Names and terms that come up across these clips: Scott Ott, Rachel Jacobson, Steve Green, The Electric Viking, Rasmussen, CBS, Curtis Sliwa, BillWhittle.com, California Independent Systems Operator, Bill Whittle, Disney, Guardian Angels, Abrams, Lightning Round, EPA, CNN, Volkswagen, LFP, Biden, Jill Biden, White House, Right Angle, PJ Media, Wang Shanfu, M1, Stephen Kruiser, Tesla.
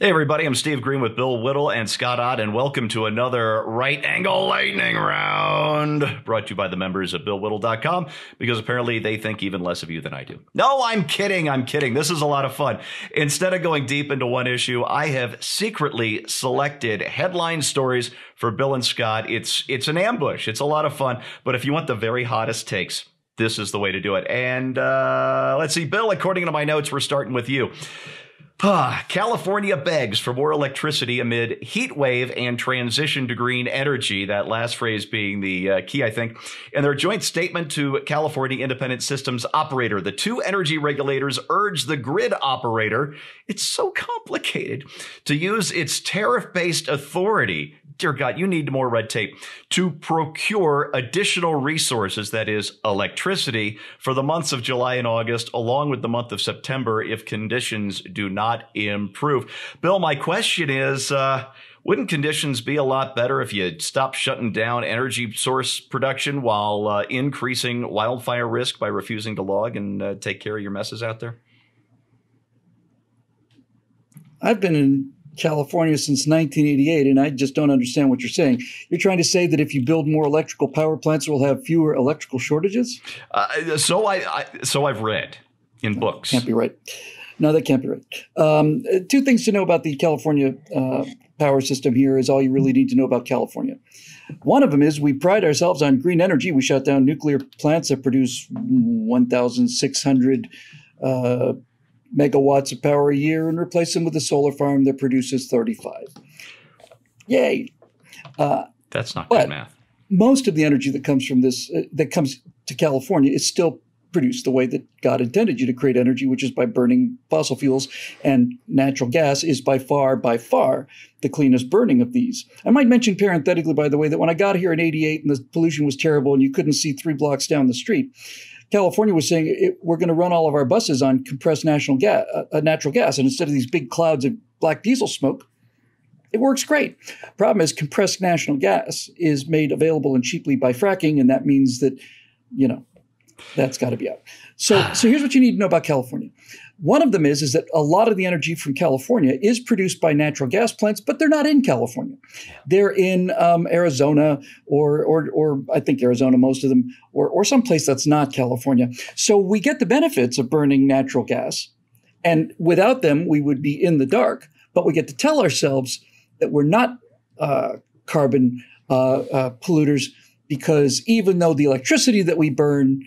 Hey everybody, I'm Steve Green with Bill Whittle and Scott Ott, and welcome to another Right Angle Lightning Round brought to you by the members of BillWhittle.com, because apparently they think even less of you than I do. No, I'm kidding. I'm kidding. This is a lot of fun. Instead of going deep into one issue, I have secretly selected headline stories for Bill and Scott. It's an ambush. It's a lot of fun. But if you want the very hottest takes, this is the way to do it. And let's see, Bill, according to my notes, we're starting with you. California begs for more electricity amid heat wave and transition to green energy. That last phrase being the key, I think. In their joint statement to California Independent Systems Operator, the two energy regulators urge the grid operator, it's so complicated, to use its tariff-based authority. Dear God, you need more red tape to procure additional resources, that is electricity, for the months of July and August, along with the month of September, if conditions do not improve. Bill, my question is, wouldn't conditions be a lot better if you stopped shutting down energy source production while increasing wildfire risk by refusing to log and take care of your messes out there? I've been in California since 1988, and I just don't understand what you're saying. You're trying to say that if you build more electrical power plants, we'll have fewer electrical shortages? So I've read in books. Can't be right. No, that can't be right. Two things to know about the California power system here is all you really need to know about California. One of them is we pride ourselves on green energy. We shut down nuclear plants that produce 1,600 megawatts of power a year and replace them with a solar farm that produces 35. Yay. That's not good math. Most of the energy that comes from this, that comes to California, is still produced the way that God intended you to create energy, which is by burning fossil fuels, and natural gas is by far the cleanest burning of these. I might mention parenthetically, by the way, that when I got here in 88 and the pollution was terrible and you couldn't see 3 blocks down the street, California was saying we're going to run all of our buses on compressed natural gas. And instead of these big clouds of black diesel smoke, it works great. Problem is, compressed natural gas is made available and cheaply by fracking. And that means that, you know, that's got to be out. So here's what you need to know about California. One of them is that a lot of the energy from California is produced by natural gas plants, but they're not in California. They're in Arizona or I think Arizona, most of them, or someplace that's not California. So we get the benefits of burning natural gas. And without them, we would be in the dark. But we get to tell ourselves that we're not carbon polluters, because even though the electricity that we burn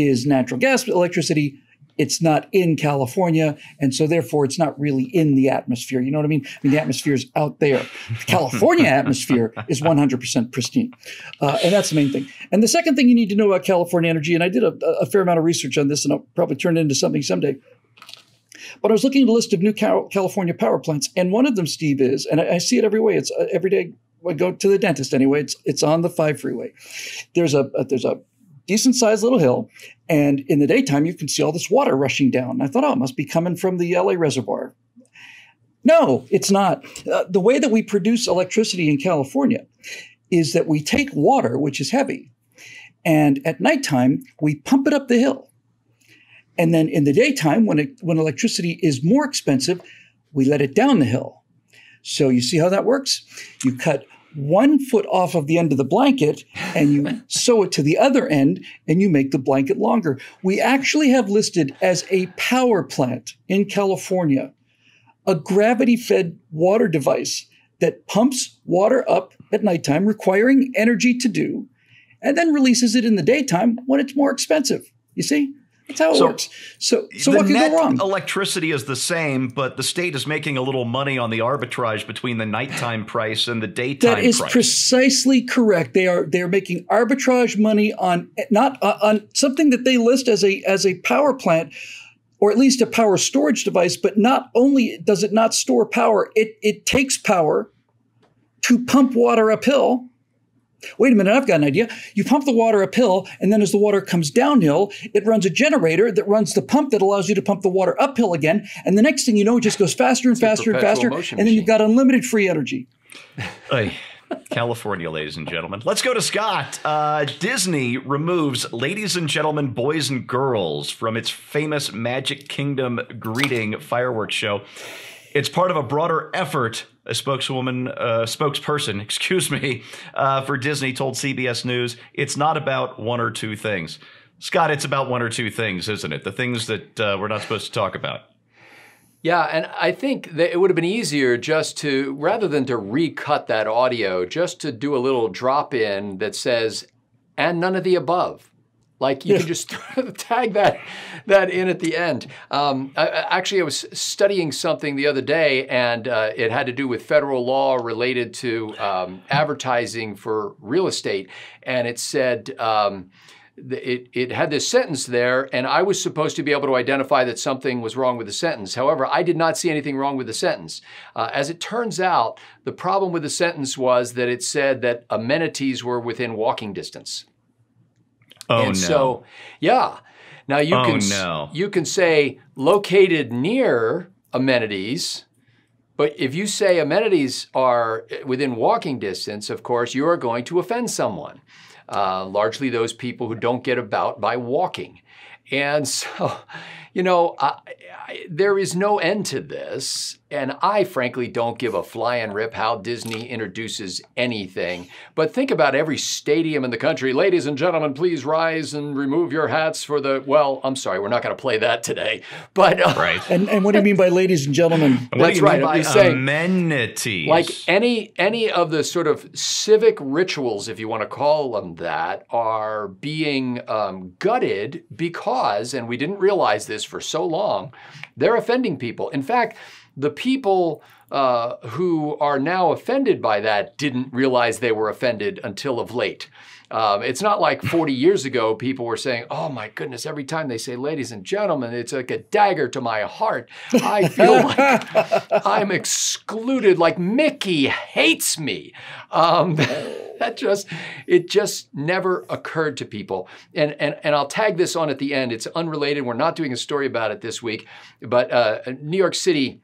is natural gas electricity, it's not in California, and so therefore it's not really in the atmosphere. You know what I mean? I mean, the atmosphere is out there. The California atmosphere is 100% pristine, and that's the main thing. And the second thing you need to know about California energy, and I did a fair amount of research on this, and I'll probably turn it into something someday, but I was looking at a list of new California power plants, and one of them, Steve, is, and I see it every way, it's every day I go to the dentist anyway, it's on the 5 freeway. There's a decent-sized little hill, and in the daytime, you can see all this water rushing down. And I thought, oh, it must be coming from the LA reservoir. No, it's not. The way that we produce electricity in California is that we take water, which is heavy, and at nighttime, we pump it up the hill. And then in the daytime, when electricity is more expensive, we let it down the hill. So you see how that works? You cut 1 foot off of the end of the blanket and you sew it to the other end and you make the blanket longer. We actually have listed as a power plant in California a gravity-fed water device that pumps water up at nighttime, requiring energy to do, and then releases it in the daytime when it's more expensive. You see? That's how it works. So what can go wrong? Electricity is the same, but the state is making a little money on the arbitrage between the nighttime price and the daytime price. That is precisely correct. They are making arbitrage money on on something that they list as a power plant, or at least a power storage device. But not only does it not store power, it takes power to pump water uphill. Wait a minute, I've got an idea. You pump the water uphill, and then as the water comes downhill, it runs a generator that runs the pump that allows you to pump the water uphill again. And the next thing you know, it just goes faster and faster and faster. And then you've got unlimited free energy. California, ladies and gentlemen. Let's go to Scott. Disney removes ladies and gentlemen, boys and girls from its famous Magic Kingdom greeting fireworks show. It's part of a broader effort, a spokesperson for Disney told CBS News. It's not about one or two things. Scott, it's about one or two things, isn't it? The things that we're not supposed to talk about. Yeah, and I think that it would have been easier just to, rather than to recut that audio, just to do a little drop-in that says, and none of the above. Like, you can just tag that in at the end. Actually, I was studying something the other day, and it had to do with federal law related to advertising for real estate. And it said, it had this sentence there, and I was supposed to be able to identify that something was wrong with the sentence. However, I did not see anything wrong with the sentence. As it turns out, the problem with the sentence was that it said that amenities were within walking distance. Oh, and no. So, yeah. Now you you can say located near amenities, but if you say amenities are within walking distance, of course, you are going to offend someone, largely those people who don't get about by walking. And so, you know, there is no end to this, and I frankly don't give a flying rip how Disney introduces anything. But think about every stadium in the country. Ladies and gentlemen, please rise and remove your hats for the, well, I'm sorry, we're not going to play that today. But right. And what do you mean by ladies and gentlemen? That's right. I'm saying amenities. Like any of the sort of civic rituals, if you want to call them that, are being gutted because, and we didn't realize this for so long, they're offending people. In fact, the people who are now offended by that didn't realize they were offended until of late. It's not like 40 years ago people were saying, oh my goodness, every time they say ladies and gentlemen, it's like a dagger to my heart. I feel like I'm excluded, like Mickey hates me. It just never occurred to people. And I'll tag this on at the end. It's unrelated. We're not doing a story about it this week. But New York City,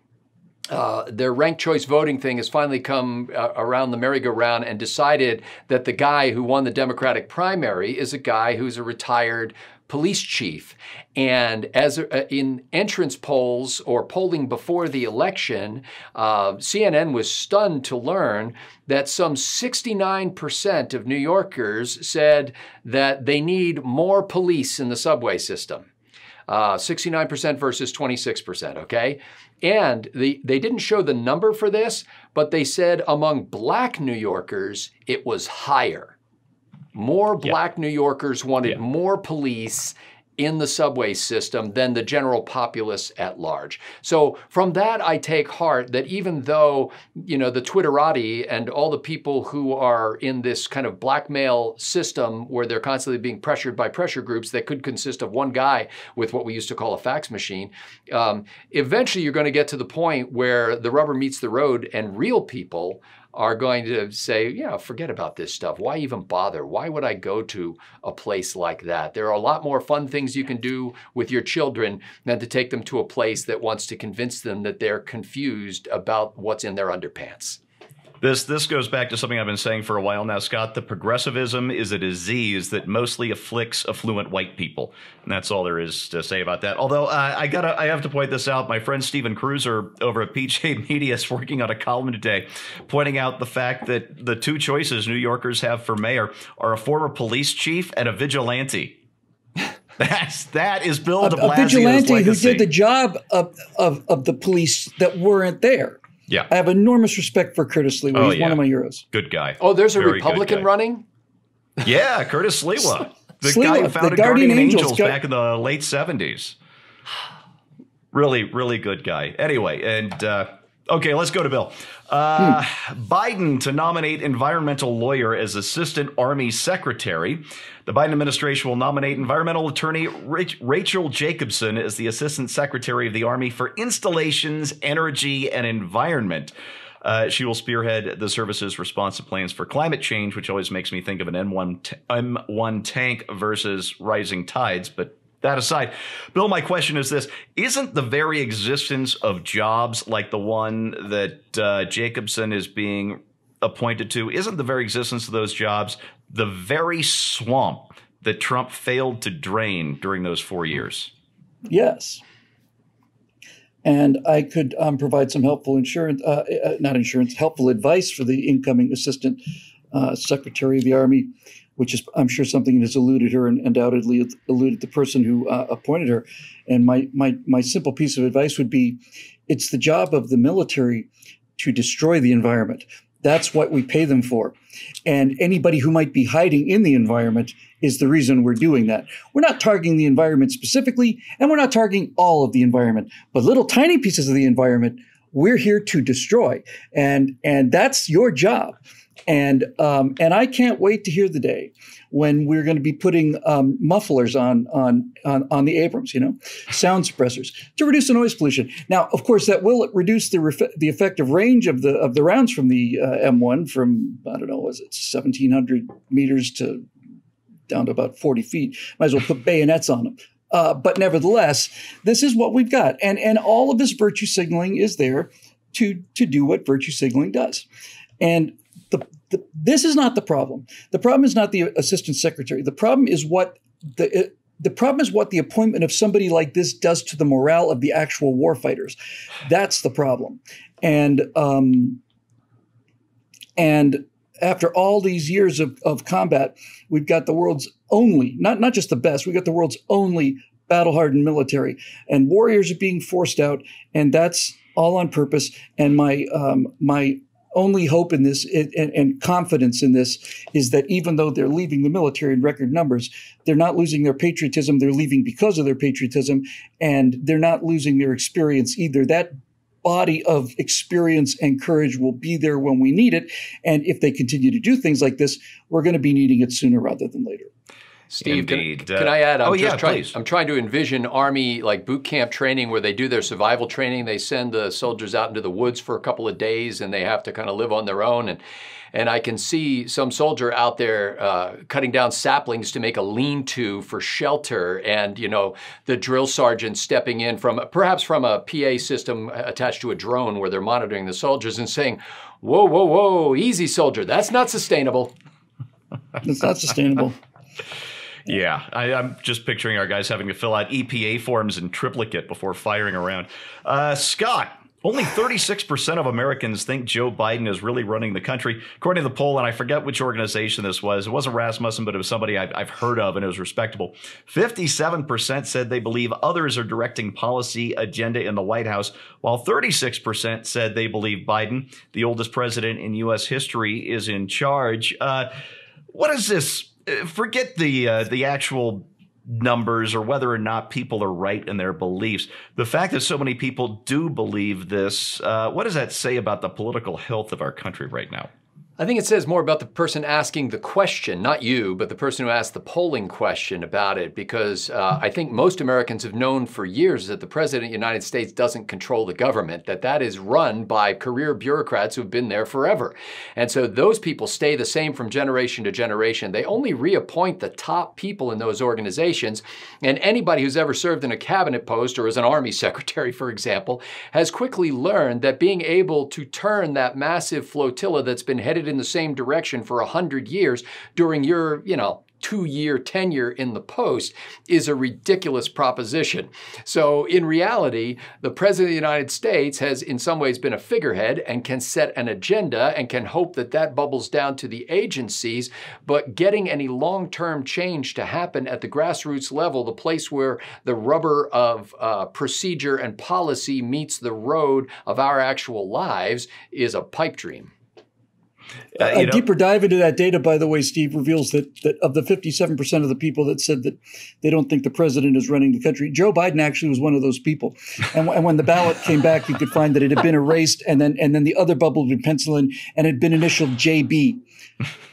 their ranked choice voting thing has finally come around the merry-go-round and decided that the guy who won the Democratic primary is a guy who's a retired police chief. And as in entrance polls or polling before the election, CNN was stunned to learn that some 69% of New Yorkers said that they need more police in the subway system. 69% versus 26%, okay? And they didn't show the number for this, but they said among Black New Yorkers, it was higher. More Black New Yorkers wanted more police in the subway system than the general populace at large. So from that, I take heart that even though, you know, the Twitterati and all the people who are in this kind of blackmail system where they're constantly being pressured by pressure groups that could consist of one guy with what we used to call a fax machine, eventually you're going to get to the point where the rubber meets the road and real people are going to say, yeah, forget about this stuff. Why even bother? Why would I go to a place like that? There are a lot more fun things you can do with your children than to take them to a place that wants to convince them that they're confused about what's in their underpants. This goes back to something I've been saying for a while now, Scott. The progressivism is a disease that mostly afflicts affluent white people. And that's all there is to say about that. Although I have to point this out. My friend Stephen Kruiser over at PJ Media is working on a column today pointing out the fact that the two choices New Yorkers have for mayor are a former police chief and a vigilante. That is Bill de Blasio's vigilante who did the job of the police that weren't there. Yeah, I have enormous respect for Curtis Sliwa. He's one of my heroes. Good guy. Oh, there's a Republican running? Yeah, Curtis Sliwa. The guy who founded Guardian Angels back in the late 70s. Really, really good guy. Anyway, and okay, let's go to Bill. Biden to nominate environmental lawyer as assistant Army secretary. The Biden administration will nominate environmental attorney Rachel Jacobson as the assistant secretary of the Army for installations, energy, and environment. She will spearhead the service's response to plans for climate change, which always makes me think of an M1 tank versus rising tides, but that aside, Bill, my question is this. Isn't the very existence of jobs like the one that Jacobson is being appointed to, isn't the very existence of those jobs the very swamp that Trump failed to drain during those 4 years? Yes. And I could provide some helpful helpful advice for the incoming Assistant Secretary of the Army, which is, I'm sure, something that has eluded her and undoubtedly eluded the person who appointed her. And my simple piece of advice would be, it's the job of the military to destroy the environment. That's what we pay them for. And anybody who might be hiding in the environment is the reason we're doing that. We're not targeting the environment specifically, and we're not targeting all of the environment, but little tiny pieces of the environment we're here to destroy. And that's your job. And I can't wait to hear the day when we're going to be putting mufflers on the Abrams, sound suppressors to reduce the noise pollution. Now, of course, that will reduce the effective range of the rounds from the M1 from, I don't know, was it 1,700 meters to down to about 40 feet? Might as well put bayonets on them. But nevertheless, this is what we've got. And all of this virtue signaling is there to do what virtue signaling does. And this is not the problem. The problem is not the assistant secretary. The problem is what the appointment of somebody like this does to the morale of the actual warfighters. That's the problem. And after all these years of combat, we've got the world's only, not just the best, we've got the world's only battle-hardened military. And warriors are being forced out, and that's all on purpose. And my only hope in this and confidence in this is that even though they're leaving the military in record numbers, they're not losing their patriotism. They're leaving because of their patriotism, and they're not losing their experience either. That body of experience and courage will be there when we need it. And if they continue to do things like this, we're going to be needing it sooner rather than later. Steve, can I add? I'm trying to envision Army like boot camp training where they do their survival training. They send the soldiers out into the woods for a couple of days, and they have to kind of live on their own. And I can see some soldier out there cutting down saplings to make a lean-to for shelter, and the drill sergeant stepping in perhaps from a PA system attached to a drone where they're monitoring the soldiers and saying, "Whoa, whoa, whoa, easy, soldier. That's not sustainable." It's not sustainable. Yeah, I'm just picturing our guys having to fill out EPA forms in triplicate before firing around. Scott, only 36% of Americans think Joe Biden is really running the country. According to the poll, and I forget which organization this was, it wasn't Rasmussen, but it was somebody I've heard of, and it was respectable. 57% said they believe others are directing policy agenda in the White House, while 36% said they believe Biden, the oldest president in U.S. history, is in charge. What is this? Forget the actual numbers or whether or not people are right in their beliefs. The fact that so many people do believe this, what does that say about the political health of our country right now? I think it says more about the person asking the question, not you, but the person who asked the polling question about it, because I think most Americans have known for years that the president of the United States doesn't control the government, that is run by career bureaucrats who've been there forever. And so those people stay the same from generation to generation. They only reappoint the top people in those organizations, and anybody who's ever served in a cabinet post or as an army secretary, for example, has quickly learned that being able to turn that massive flotilla that's been headed in the same direction for 100 years during your, 2-year tenure in the post is a ridiculous proposition. So in reality, the president of the United States has in some ways been a figurehead and can set an agenda and can hope that that bubbles down to the agencies, but getting any long-term change to happen at the grassroots level, the place where the rubber of procedure and policy meets the road of our actual lives is a pipe dream. A deeper dive into that data, by the way, Steve, reveals that of the 57% of the people that said that they don't think the president is running the country, Joe Biden actually was one of those people. And when the ballot came back, you could find that it had been erased, and then the other bubble would pencil in, and it had been initialed JB.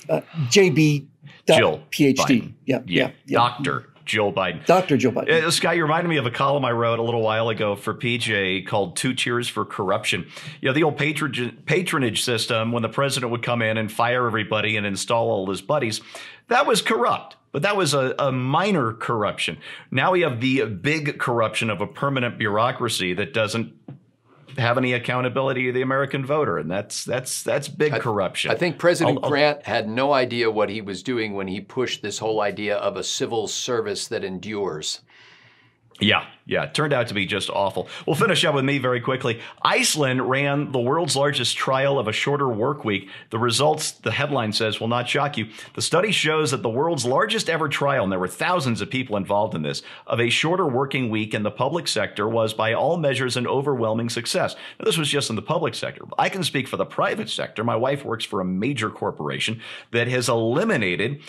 JB. Jill. PhD. Yeah. Doctor. Jill Biden. Dr. Jill Biden. Scott, you reminded me of a column I wrote a little while ago for PJ called "Two Cheers for Corruption." The old patronage system when the president would come in and fire everybody and install all his buddies, that was corrupt. But that was a minor corruption. Now we have the big corruption of a permanent bureaucracy that doesn't have any accountability to the American voter, and that's big corruption. I think President Grant had no idea what he was doing when he pushed this whole idea of a civil service that endures. Yeah, it turned out to be just awful. We'll finish up with me very quickly. Iceland ran the world's largest trial of a shorter work week. The results, the headline says, will not shock you. The study shows that the world's largest ever trial, and there were thousands of people involved in this, of a shorter working week in the public sector was by all measures an overwhelming success. Now, this was just in the public sector. I can speak for the private sector. My wife works for a major corporation that has eliminated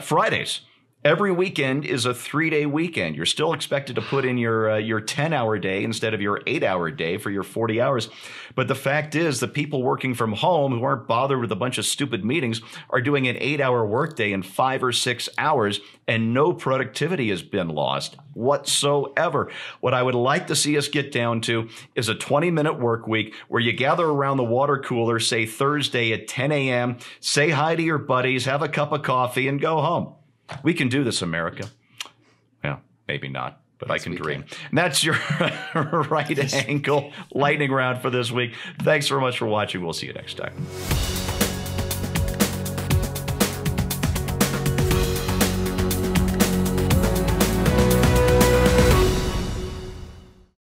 Fridays. Every weekend is a three-day weekend. You're still expected to put in your 10-hour day instead of your 8-hour day for your 40 hours. But the fact is the people working from home who aren't bothered with a bunch of stupid meetings are doing an 8-hour workday in 5 or 6 hours, and no productivity has been lost whatsoever. What I would like to see us get down to is a 20-minute work week where you gather around the water cooler, say Thursday at 10 a.m., say hi to your buddies, have a cup of coffee, and go home. We can do this, America. Well, maybe not, but yes, I can dream. And that's your right angle lightning round for this week. Thanks very much for watching. We'll see you next time.